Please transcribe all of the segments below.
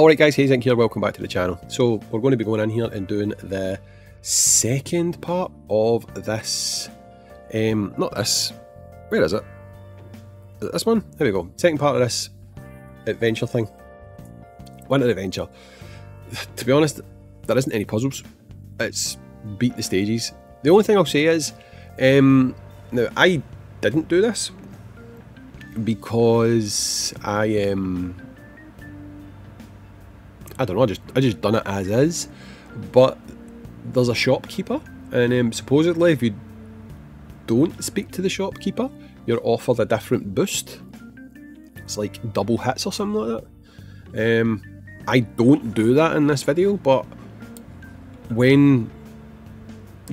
Alright guys, Hayzink here, welcome back to the channel. So we're going to be going in here and doing the second part of this, not this, where is it? Is it this one? There we go, second part of this adventure thing. Winter Adventure. To be honest, there isn't any puzzles, it's beat the stages. The only thing I'll say is, now I didn't do this because I don't know, I just done it as is, but there's a shopkeeper, and supposedly if you don't speak to the shopkeeper, you're offered a different boost. It's like double hits or something like that. I don't do that in this video, but when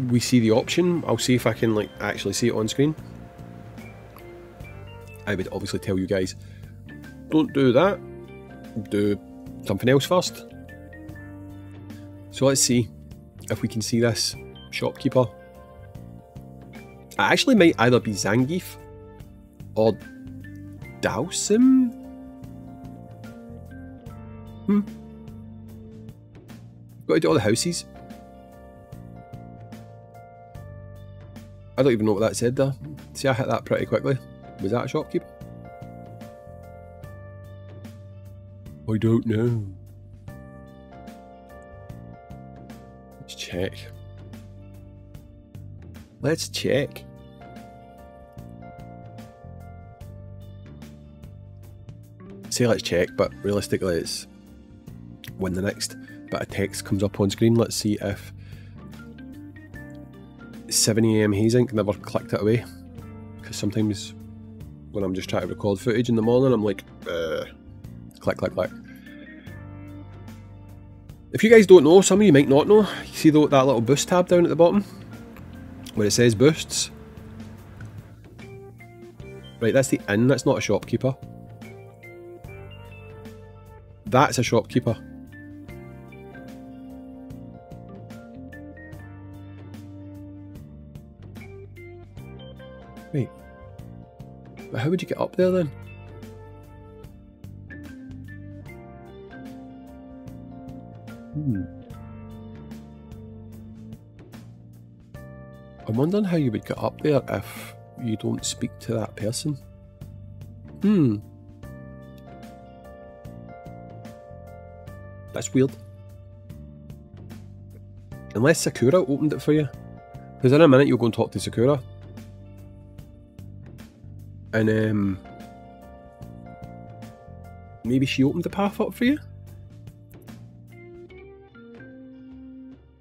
we see the option, I'll see if I can like actually see it on screen. I would obviously tell you guys, don't do that, do something else first. So let's see if we can see this shopkeeper. It actually might either be Zangief or Dalsim. Got to do all the houses. I don't even know what that said there. See, I hit that pretty quickly. Was that a shopkeeper? I don't know. Let's check. Let's check. Say let's check, but realistically it's when the next bit of text comes up on screen. Let's see if 7 AM Hayzink never clicked it away. Because sometimes when I'm just trying to record footage in the morning, I'm like, click, click, click. If you guys don't know, some of you might not know, you see that little boost tab down at the bottom where it says boosts. Right, that's the inn, that's not a shopkeeper. That's a shopkeeper. Wait, but how would you get up there then? I'm wondering how you would get up there if you don't speak to that person. That's weird. Unless Sakura opened it for you, because in a minute you'll go and talk to Sakura, and maybe she opened the path up for you.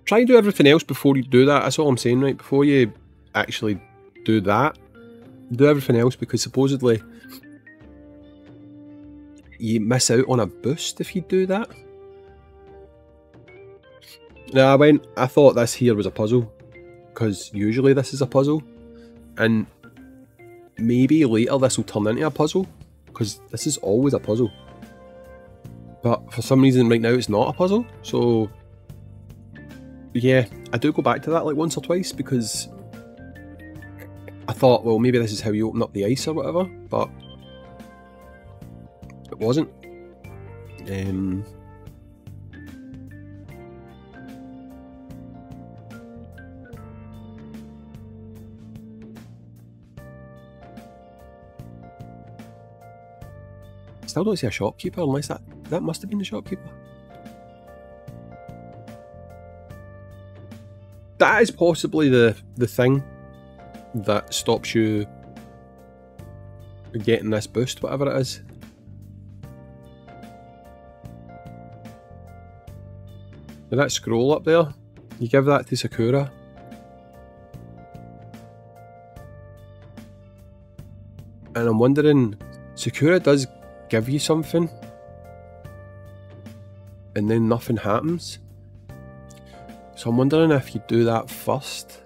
Try and do everything else before you do that, that's all I'm saying, right? Before you actually do that, do everything else, because supposedly you miss out on a boost if you do that. Now I thought this here was a puzzle, because usually this is a puzzle, and maybe later this will turn into a puzzle, because this is always a puzzle. But for some reason right now it's not a puzzle, so yeah, I do go back to that like once or twice because I thought, well, maybe this is how you open up the ice or whatever, but it wasn't. Still don't see a shopkeeper, unless that must have been the shopkeeper. That is possibly the thing that stops you getting this boost, whatever it is. And that scroll up there, you give that to Sakura. And I'm wondering, Sakura does give you something and then nothing happens. So I'm wondering if you do that first,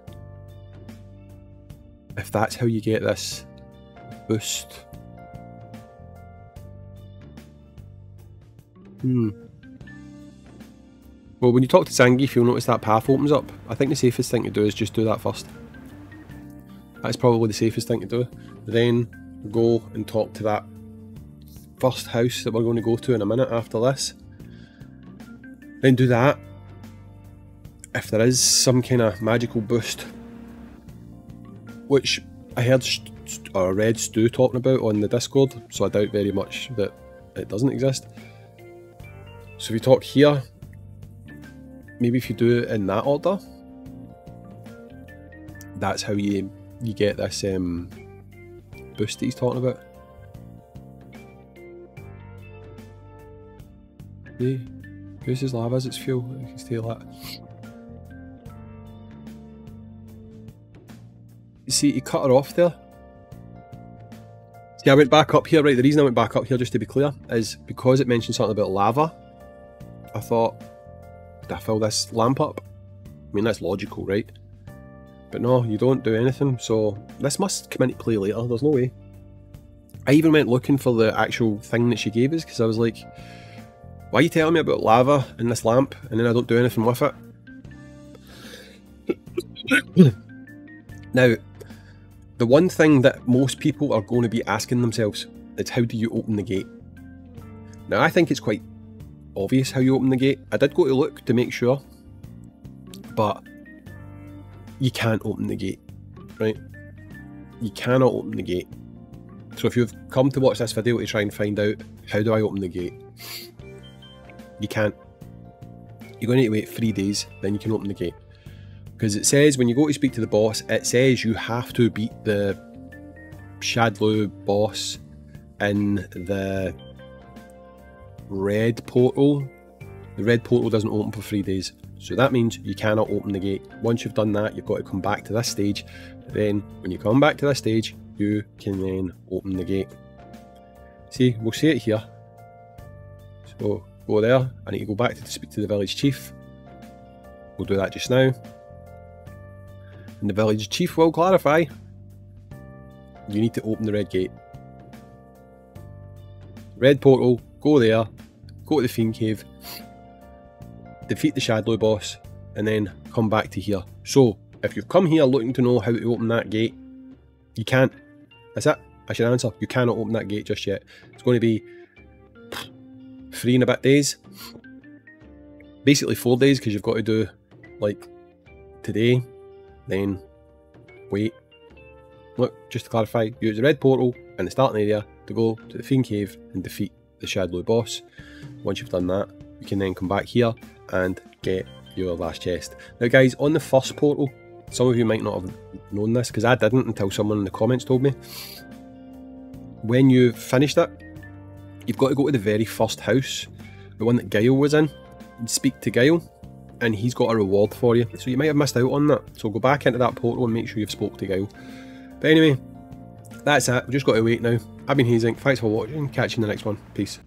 if that's how you get this boost. Well, when you talk to Zangief, you'll notice that path opens up. I think the safest thing to do is just do that first. That's probably the safest thing to do. Then go and talk to that first house that we're going to go to in a minute after this. Then do that. If there is some kind of magical boost, which I heard or read Stu talking about on the Discord, so I doubt very much that it doesn't exist. So if you talk here, maybe if you do it in that order, that's how you get this boost that he's talking about. See, uses lava as its fuel. You can steal that. You see, he cut her off there. See, I went back up here, right, the reason I went back up here, just to be clear, is because it mentioned something about lava. I thought, did I fill this lamp up? I mean, that's logical, right? But no, you don't do anything, so this must come into play later, there's no way. I even went looking for the actual thing that she gave us, because I was like, why are you telling me about lava in this lamp, and then I don't do anything with it? Now, the one thing that most people are going to be asking themselves is how do you open the gate? Now I think it's quite obvious how you open the gate. I did go to look to make sure, but you can't open the gate, right? You cannot open the gate. So if you've come to watch this video to try and find out how do I open the gate, you can't. You're going to need to wait 3 days, then you can open the gate. Because it says, when you go to speak to the boss, it says you have to beat the Shadlou boss in the red portal. The red portal doesn't open for 3 days. So that means you cannot open the gate. Once you've done that, you've got to come back to this stage. Then, when you come back to this stage, you can then open the gate. See, we'll see it here. So, go there. I need to go back to speak to the village chief. We'll do that just now. And the village chief will clarify, you need to open the red gate. Red portal, go there, go to the Fiend Cave, defeat the Shadlou boss, and then come back to here. So, if you've come here looking to know how to open that gate, you can't. That's it, I should answer, you cannot open that gate just yet. It's going to be 3 and a bit days, basically 4 days, because you've got to do, like, today. Then wait, look, just to clarify, use the red portal in the starting area to go to the Fiend Cave and defeat the Shadlou boss. Once you've done that, you can then come back here and get your last chest. Now guys, on the first portal, some of you might not have known this, because I didn't until someone in the comments told me. When you finish that, you've got to go to the very first house, the one that Gale was in, and speak to Gale. And he's got a reward for you, so you might have missed out on that, so go back into that portal and make sure you've spoke to Gale. But anyway, that's it, we've just got to wait now. I've been Hayzink, thanks for watching, catch you in the next one, peace.